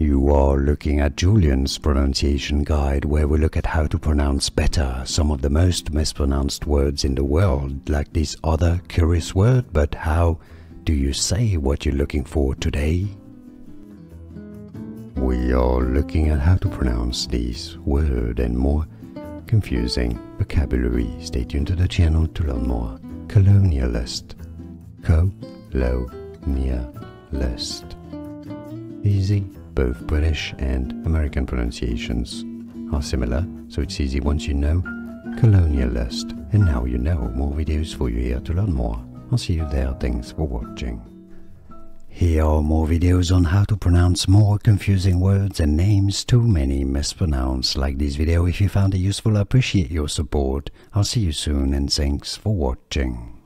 You are looking at Julian's pronunciation guide, where we look at how to pronounce better some of the most mispronounced words in the world, like this other curious word. But how do you say what you're looking for today? We are looking at how to pronounce these words and more confusing vocabulary. Stay tuned to the channel to learn more. Colonialist. Co-lo-nia-list. Easy. Both British and American pronunciations are similar, so it's easy once you know. Colonialist. And now you know. More videos for you here to learn more. I'll see you there. Thanks for watching. Here are more videos on how to pronounce more confusing words and names too many mispronounced. Like this video if you found it useful. I appreciate your support. I'll see you soon and thanks for watching.